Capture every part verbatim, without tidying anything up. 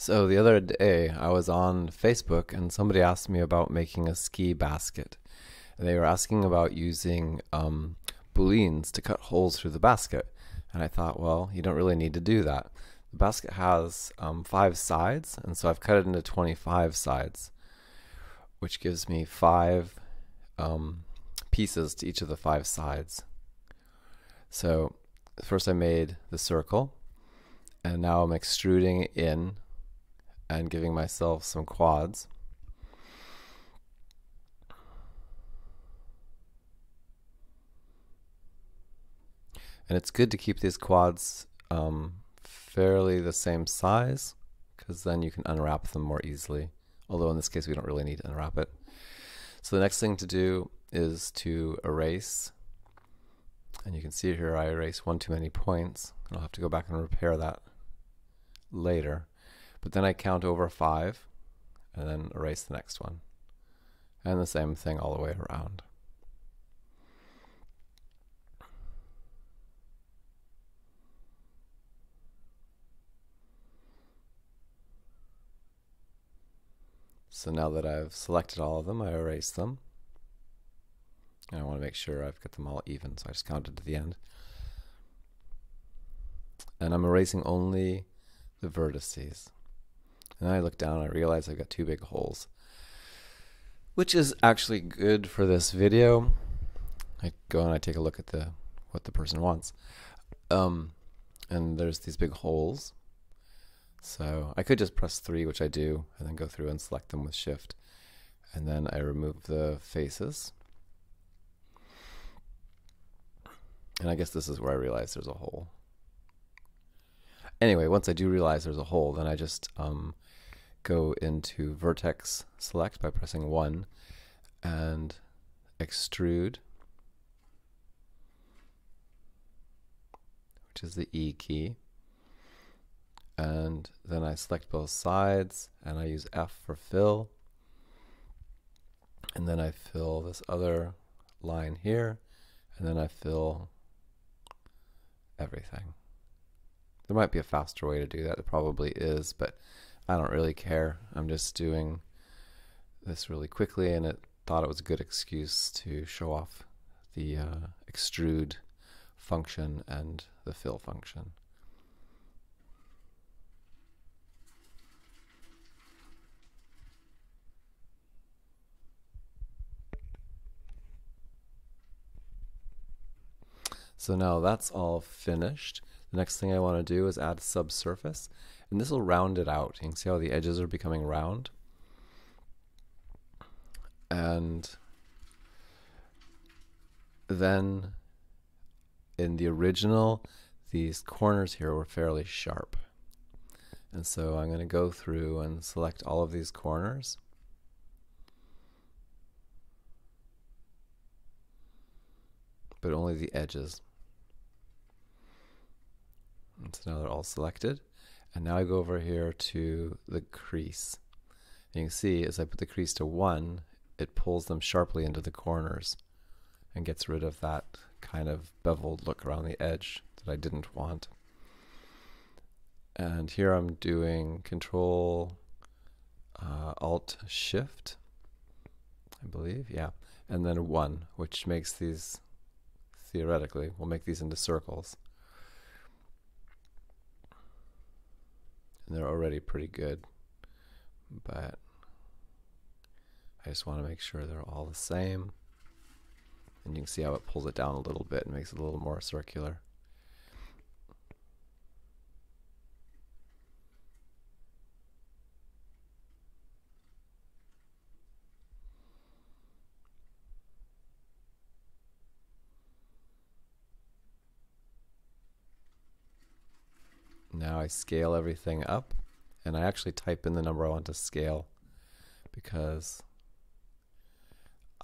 So the other day I was on Facebook and somebody asked me about making a ski basket. They were asking about using um, booleans to cut holes through the basket. And I thought, well, you don't really need to do that. The basket has um, five sides, and so I've cut it into twenty-five sides, which gives me five um, pieces to each of the five sides. So first I made the circle, and now I'm extruding it in and giving myself some quads. And it's good to keep these quads um, fairly the same size, because then you can unwrap them more easily. Although in this case we don't really need to unwrap it. So the next thing to do is to erase. And you can see here I erased one too many points. And I'll have to go back and repair that later. But then I count over five and then erase the next one. And the same thing all the way around. So now that I've selected all of them, I erase them. And I want to make sure I've got them all even, so I just counted to the end. And I'm erasing only the vertices. And I look down, I realize I've got two big holes, which is actually good for this video. I go and I take a look at the what the person wants. Um, and there's these big holes. So I could just press three, which I do, and then go through and select them with shift. And then I remove the faces. And I guess this is where I realize there's a hole. Anyway, once I do realize there's a hole, then I just um, go into vertex select by pressing one and extrude, which is the E key. And then I select both sides and I use F for fill, and then I fill this other line here, and then I fill everything. There might be a faster way to do that. There probably is, but I don't really care. I'm just doing this really quickly, and it thought it was a good excuse to show off the uh, extrude function and the fill function. So now that's all finished. The next thing I want to do is add subsurface, and this will round it out. You can see how the edges are becoming round. And then in the original, these corners here were fairly sharp. And so I'm going to go through and select all of these corners. But only the edges. And so now they're all selected, and now I go over here to the crease. And you can see as I put the crease to one, it pulls them sharply into the corners and gets rid of that kind of beveled look around the edge that I didn't want. And here I'm doing Control uh, Alt Shift, I believe, yeah, and then one, which makes these, theoretically, we'll make these into circles. And they're already pretty good, but I just want to make sure they're all the same. And you can see how it pulls it down a little bit and makes it a little more circular. Now I scale everything up, and I actually type in the number I want to scale, because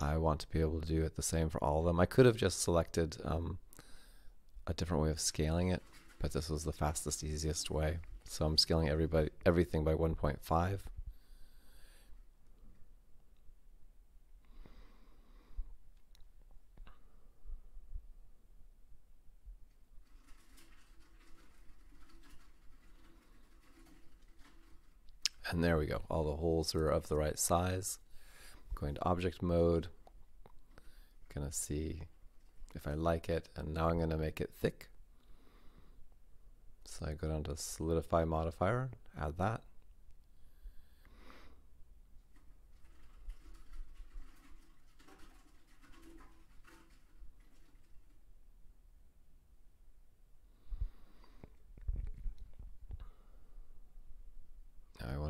I want to be able to do it the same for all of them. I could have just selected um, a different way of scaling it, but this was the fastest, easiest way. So I'm scaling everybody, everything by one point five. And there we go. All the holes are of the right size. I'm going to object mode. I'm going to see if I like it. And now I'm going to make it thick. So I go down to solidify modifier, add that.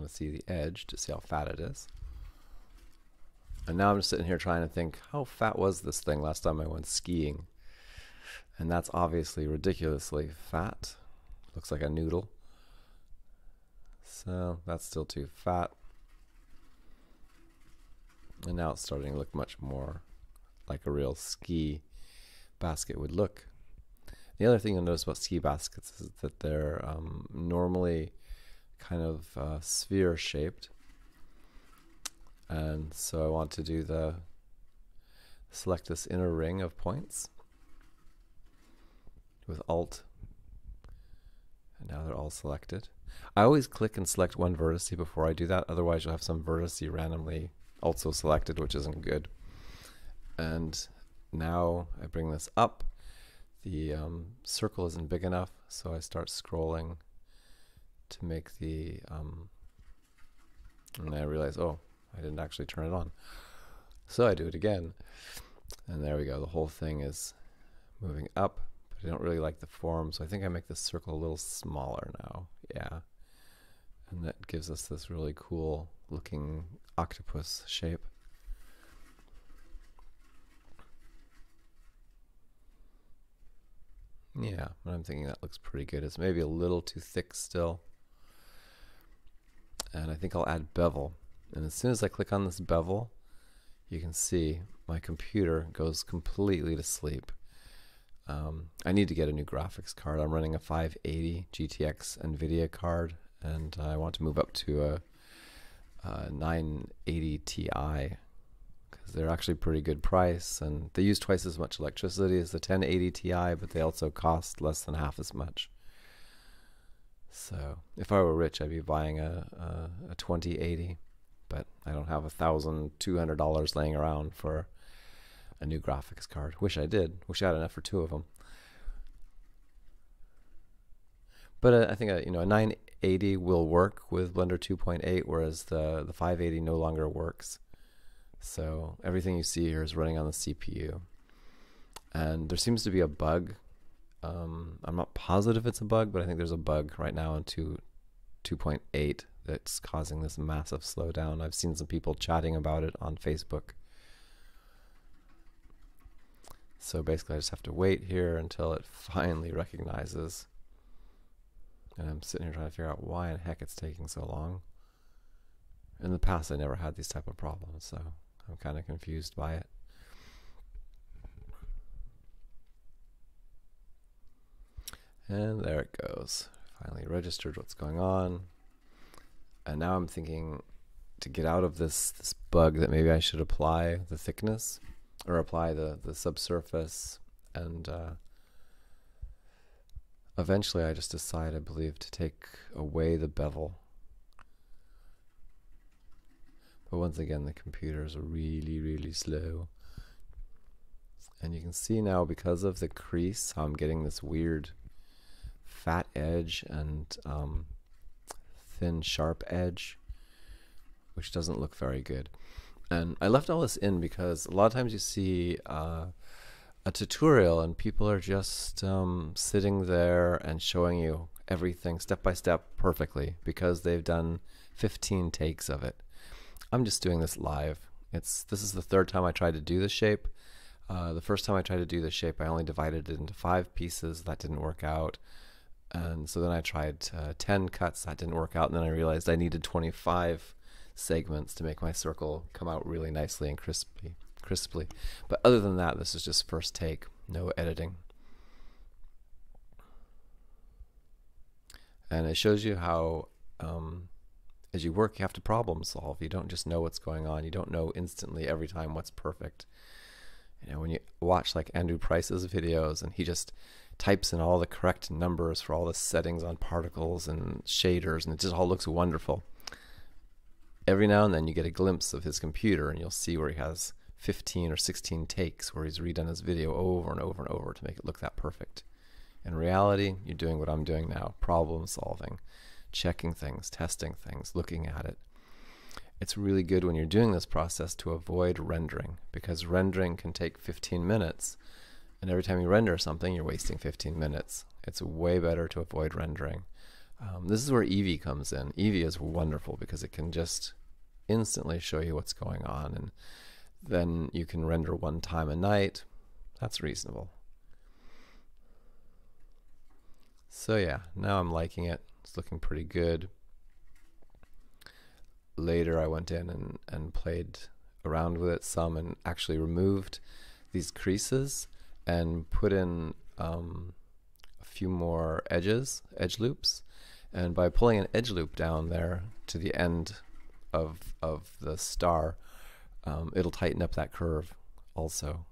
To see the edge to see how fat it is. And now I'm just sitting here trying to think, how fat was this thing last time I went skiing? And that's obviously ridiculously fat. Looks like a noodle. So that's still too fat. And now it's starting to look much more like a real ski basket would look. The other thing you'll notice about ski baskets is that they're um, normally kind of uh, sphere shaped, and so I want to do the select this inner ring of points with alt, and now they're all selected. I always click and select one vertice before I do that, otherwise you'll have some vertice randomly also selected, which isn't good. And now I bring this up, the um, circle isn't big enough, so I start scrolling to make the um, and I realize, oh, I didn't actually turn it on, so I do it again, and there we go, the whole thing is moving up, but I don't really like the form, so I think I make this circle a little smaller now. Yeah, and that gives us this really cool looking octopus shape. Yeah, and I'm thinking that looks pretty good. It's maybe a little too thick still. And I think I'll add bevel. And as soon as I click on this bevel, you can see my computer goes completely to sleep. Um, I need to get a new graphics card. I'm running a five eighty G T X NVIDIA card, and I want to move up to a, a nine eighty T I, because they're actually pretty good price, and they use twice as much electricity as the ten eighty T I, but they also cost less than half as much. So if I were rich, I'd be buying a, a, a twenty eighty, but I don't have one thousand two hundred dollars laying around for a new graphics card. Wish I did. Wish I had enough for two of them. But uh, I think a, you know, a nine eighty will work with Blender two point eight, whereas the, the five eighty no longer works. So everything you see here is running on the C P U. And there seems to be a bug. Um, I'm not positive it's a bug, but I think there's a bug right now in two point eight that's causing this massive slowdown. I've seen some people chatting about it on Facebook. So basically I just have to wait here until it finally recognizes. And I'm sitting here trying to figure out why in heck it's taking so long. In the past I never had these type of problems, so I'm kind of confused by it. And there it goes. Finally registered what's going on. And now I'm thinking to get out of this, this bug that maybe I should apply the thickness, or apply the, the subsurface. And uh, eventually I just decide, I believe, to take away the bevel. But once again, the computers are really, really slow. And you can see now, because of the crease, how I'm getting this weird fat edge and um, thin, sharp edge, which doesn't look very good. And I left all this in because a lot of times you see uh, a tutorial and people are just um, sitting there and showing you everything step by step perfectly because they've done fifteen takes of it. I'm just doing this live. It's this is the third time I tried to do the shape. Uh, the first time I tried to do the shape, I only divided it into five pieces. That didn't work out. And so then I tried uh, ten cuts. That didn't work out. And then I realized I needed twenty-five segments to make my circle come out really nicely and crispy, crisply. But other than that, this is just first take, no editing. And it shows you how um, as you work, you have to problem solve. You don't just know what's going on. You don't know instantly every time what's perfect. You know, when you watch like Andrew Price's videos, and he just types in all the correct numbers for all the settings on particles and shaders, and it just all looks wonderful. every now and then you get a glimpse of his computer and you'll see where he has fifteen or sixteen takes where he's redone his video over and over and over to make it look that perfect. In reality, you're doing what I'm doing now, problem solving, checking things, testing things, looking at it. It's really good when you're doing this process to avoid rendering, because rendering can take fifteen minutes, and every time you render something you're wasting fifteen minutes. It's way better to avoid rendering. Um, this is where Eevee comes in. Eevee is wonderful because it can just instantly show you what's going on, and then you can render one time a night. That's reasonable. So yeah, now I'm liking it. It's looking pretty good. Later I went in and, and played around with it some and actually removed these creases and put in um, a few more edges, edge loops. And by pulling an edge loop down there to the end of, of the star, um, it'll tighten up that curve also.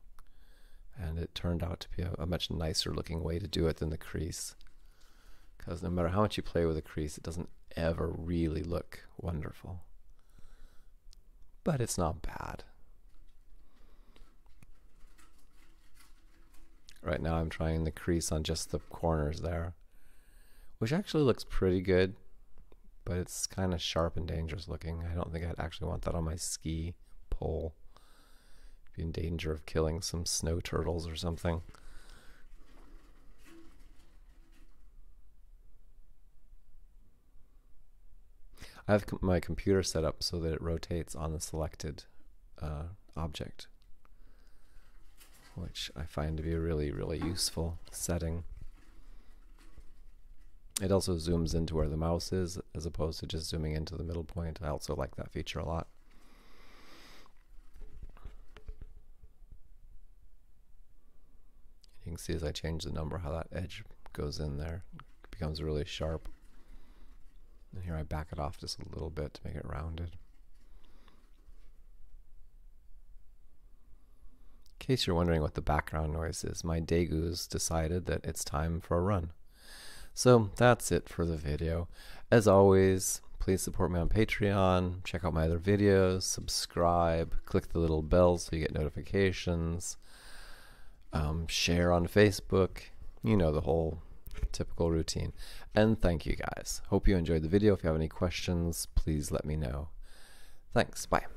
And it turned out to be a, a much nicer looking way to do it than the crease. Because no matter how much you play with a crease, it doesn't ever really look wonderful. But it's not bad. Right now I'm trying the crease on just the corners there, which actually looks pretty good, but it's kind of sharp and dangerous looking. I don't think I'd actually want that on my ski pole. I'd be in danger of killing some snow turtles or something. I have my computer set up so that it rotates on the selected uh, object, which I find to be a really, really useful setting. It also zooms into where the mouse is as opposed to just zooming into the middle point. I also like that feature a lot. You can see as I change the number how that edge goes in there. It becomes really sharp. And here I back it off just a little bit to make it rounded. In case you're wondering what the background noise is, my Daegu's decided that it's time for a run. So that's it for the video. As always, please support me on Patreon, check out my other videos, subscribe, click the little bell so you get notifications, um, share on Facebook, you know, the whole typical routine. And thank you guys. Hope you enjoyed the video. If you have any questions, please let me know. Thanks. Bye.